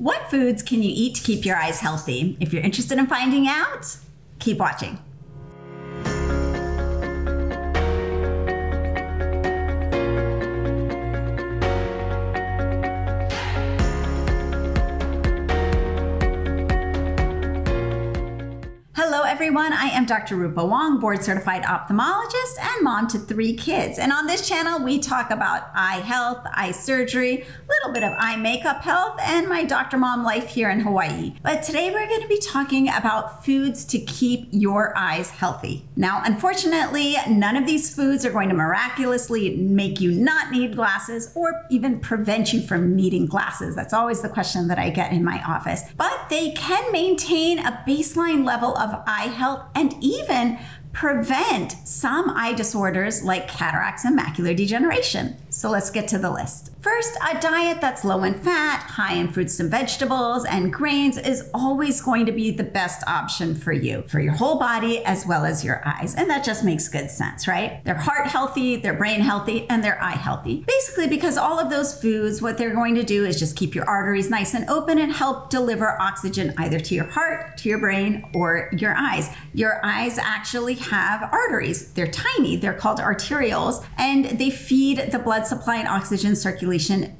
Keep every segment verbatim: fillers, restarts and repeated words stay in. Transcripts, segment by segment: What foods can you eat to keep your eyes healthy? If you're interested in finding out, keep watching. Hello everyone, I am Doctor Rupa Wong, board certified ophthalmologist and mom to three kids. And on this channel, we talk about eye health, eye surgery, a little bit of eye makeup health, and my doctor mom life here in Hawaii. But today we're going to be talking about foods to keep your eyes healthy. Now, unfortunately, none of these foods are going to miraculously make you not need glasses or even prevent you from needing glasses. That's always the question that I get in my office. But they can maintain a baseline level of of eye health and even prevent some eye disorders like cataracts and macular degeneration. So let's get to the list. First, a diet that's low in fat, high in fruits and vegetables and grains is always going to be the best option for you, for your whole body as well as your eyes. And that just makes good sense, right? They're heart healthy, they're brain healthy, and they're eye healthy. Basically, because all of those foods, what they're going to do is just keep your arteries nice and open and help deliver oxygen either to your heart, to your brain, or your eyes. Your eyes actually have arteries. They're tiny, they're called arterioles, and they feed the blood supply and oxygen circulation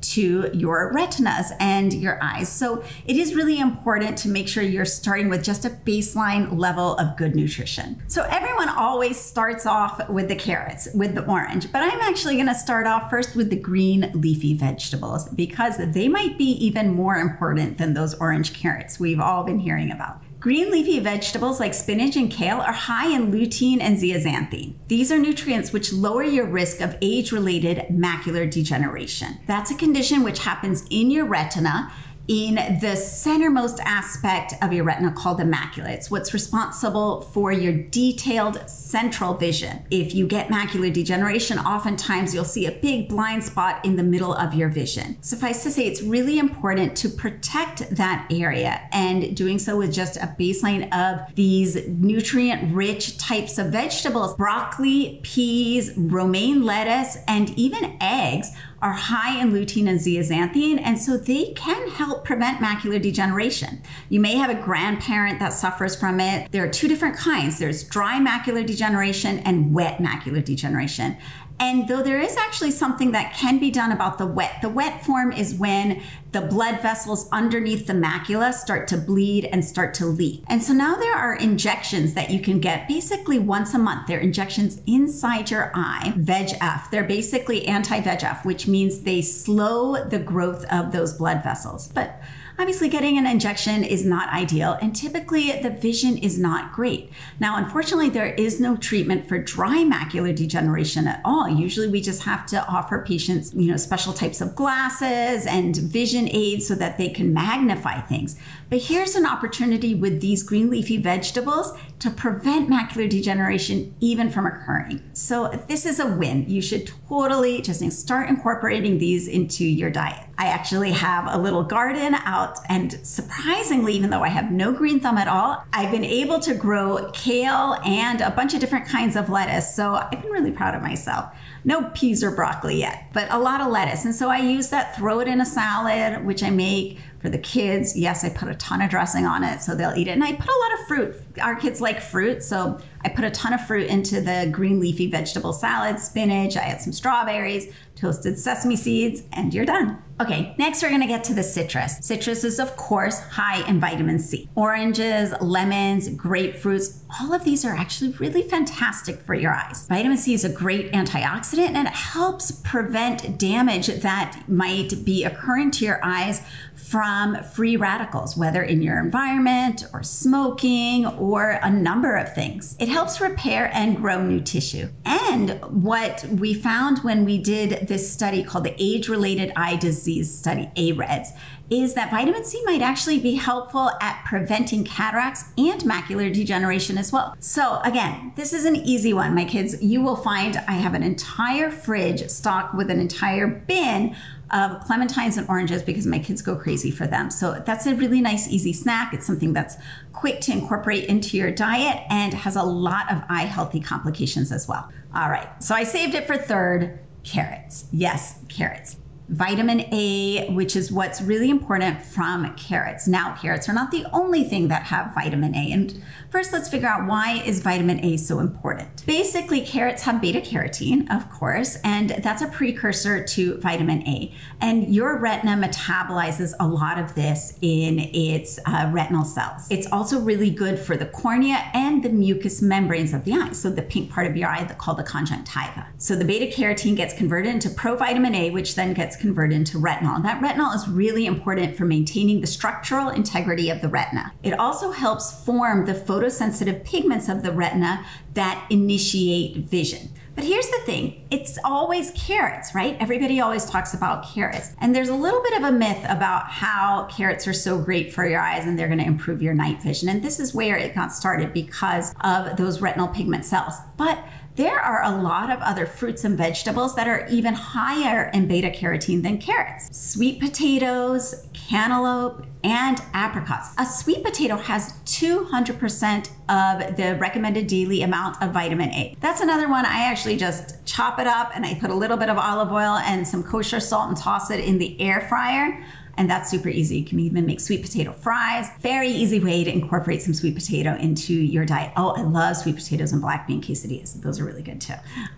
to your retinas and your eyes. So it is really important to make sure you're starting with just a baseline level of good nutrition. So everyone always starts off with the carrots, with the orange, but I'm actually gonna start off first with the green leafy vegetables because they might be even more important than those orange carrots we've all been hearing about. Green leafy vegetables like spinach and kale are high in lutein and zeaxanthin. These are nutrients which lower your risk of age-related macular degeneration. That's a condition which happens in your retina, in the centermost aspect of your retina called the macula. It's what's responsible for your detailed central vision. If you get macular degeneration, oftentimes you'll see a big blind spot in the middle of your vision. Suffice to say, it's really important to protect that area, and doing so with just a baseline of these nutrient-rich types of vegetables. Broccoli, peas, romaine lettuce, and even eggs are high in lutein and zeaxanthin, and so they can help prevent macular degeneration. You may have a grandparent that suffers from it. There are two different kinds. There's dry macular degeneration and wet macular degeneration. And though there is actually something that can be done about the wet, the wet form is when the blood vessels underneath the macula start to bleed and start to leak. And so now there are injections that you can get basically once a month. They're injections inside your eye, V E G F. They're basically anti-V E G F, which means they slow the growth of those blood vessels. But obviously, getting an injection is not ideal, and typically the vision is not great. Now, unfortunately, there is no treatment for dry macular degeneration at all. Usually, we just have to offer patients, you know, special types of glasses and vision aids so that they can magnify things. But here's an opportunity with these green leafy vegetables to prevent macular degeneration even from occurring. So this is a win. You should totally just start incorporating these into your diet. I actually have a little garden out, and surprisingly, even though I have no green thumb at all, I've been able to grow kale and a bunch of different kinds of lettuce. So I've been really proud of myself. No peas or broccoli yet, but a lot of lettuce. And so I use that, throw it in a salad, which I make for the kids. Yes, I put a ton of dressing on it, so they'll eat it. And I put a lot of fruit. Our kids like fruit, so I put a ton of fruit into the green leafy vegetable salad, spinach, I had some strawberries, toasted sesame seeds, and you're done. Okay, next we're gonna get to the citrus. Citrus is, of course, high in vitamin C. Oranges, lemons, grapefruits, all of these are actually really fantastic for your eyes. Vitamin C is a great antioxidant, and it helps prevent damage that might be occurring to your eyes from free radicals, whether in your environment or smoking or a number of things. It helps repair and grow new tissue. And what we found when we did this study called the Age-Related Eye Disease Study, AREDS, is that vitamin C might actually be helpful at preventing cataracts and macular degeneration as well. So again, this is an easy one, my kids. You will find I have an entire fridge stocked with an entire bin of clementines and oranges because my kids go crazy for them. So that's a really nice, easy snack. It's something that's quick to incorporate into your diet and has a lot of eye healthy complications as well. All right, so I saved it for third, carrots. Yes, carrots. vitamin A, which is what's really important from carrots. Now, carrots are not the only thing that have vitamin A. And first, let's figure out why is vitamin A so important. Basically, carrots have beta carotene, of course, and that's a precursor to vitamin A. And your retina metabolizes a lot of this in its uh, retinal cells. It's also really good for the cornea and the mucous membranes of the eye. So the pink part of your eye, called the conjunctiva. So the beta carotene gets converted into provitamin A, which then gets converted into retinol. And that retinol is really important for maintaining the structural integrity of the retina. It also helps form the photosensitive pigments of the retina that initiate vision. But here's the thing, it's always carrots, right? Everybody always talks about carrots. And there's a little bit of a myth about how carrots are so great for your eyes and they're gonna improve your night vision. And this is where it got started because of those retinal pigment cells. But there are a lot of other fruits and vegetables that are even higher in beta carotene than carrots. Sweet potatoes, cantaloupe, and apricots. A sweet potato has two hundred percent of the recommended daily amount of vitamin A. That's another one. I actually just chop it up and I put a little bit of olive oil and some kosher salt and toss it in the air fryer. And that's super easy. You can even make sweet potato fries. Very easy way to incorporate some sweet potato into your diet. Oh, I love sweet potatoes and black bean quesadillas. Those are really good too.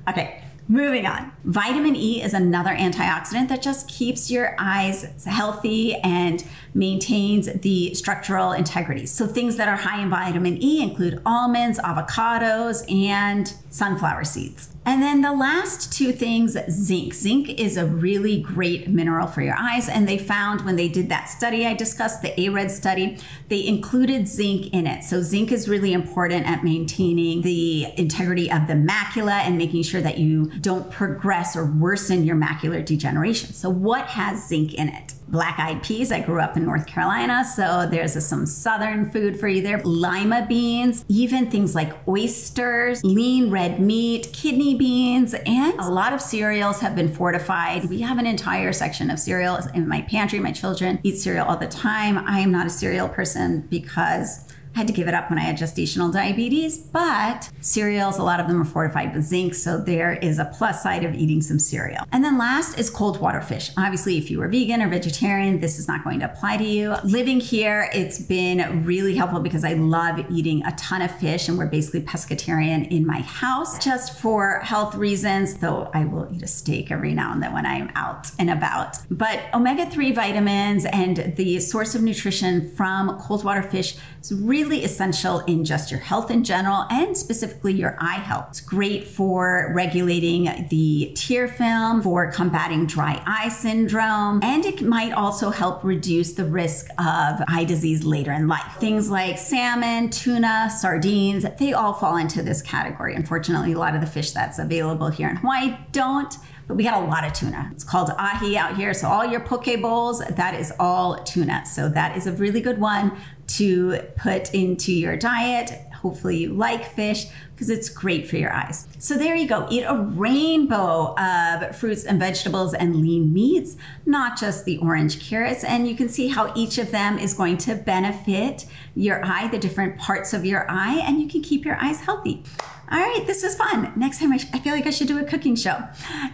Okay. Moving on. Vitamin E is another antioxidant that just keeps your eyes healthy and maintains the structural integrity. So things that are high in vitamin E include almonds, avocados, and sunflower seeds. And then the last two things, zinc. Zinc is a really great mineral for your eyes. And they found when they did that study I discussed, the AREDS study, they included zinc in it. So zinc is really important at maintaining the integrity of the macula and making sure that you don't progress or worsen your macular degeneration. So what has zinc in it? Black-eyed peas. I grew up in North Carolina, so there's a, some Southern food for you there. Lima beans, even things like oysters, lean red meat, kidney beans, and a lot of cereals have been fortified. We have an entire section of cereals in my pantry. My children eat cereal all the time. I am not a cereal person because I had to give it up when I had gestational diabetes, but cereals, a lot of them are fortified with zinc, so there is a plus side of eating some cereal. And then last is cold water fish. Obviously, if you were vegan or vegetarian, this is not going to apply to you. Living here, it's been really helpful because I love eating a ton of fish, and we're basically pescatarian in my house just for health reasons, though I will eat a steak every now and then when I'm out and about. But omega three vitamins and the source of nutrition from cold water fish is really really essential in just your health in general and specifically your eye health. It's great for regulating the tear film, for combating dry eye syndrome, and it might also help reduce the risk of eye disease later in life. Things like salmon, tuna, sardines, they all fall into this category. Unfortunately, a lot of the fish that's available here in Hawaii don't. But we got a lot of tuna. It's called ahi out here. So all your poke bowls, that is all tuna. So that is a really good one to put into your diet. Hopefully you like fish because it's great for your eyes. So there you go. Eat a rainbow of fruits and vegetables and lean meats, not just the orange carrots. And you can see how each of them is going to benefit your eye, the different parts of your eye, and you can keep your eyes healthy. All right, this was fun. Next time, I, I feel like I should do a cooking show.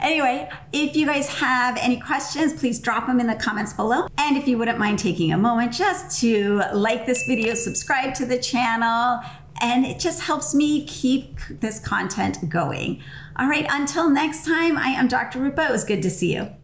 Anyway, if you guys have any questions, please drop them in the comments below. And if you wouldn't mind taking a moment just to like this video, subscribe to the channel, and it just helps me keep this content going. All right, until next time, I am Doctor Rupa. It was good to see you.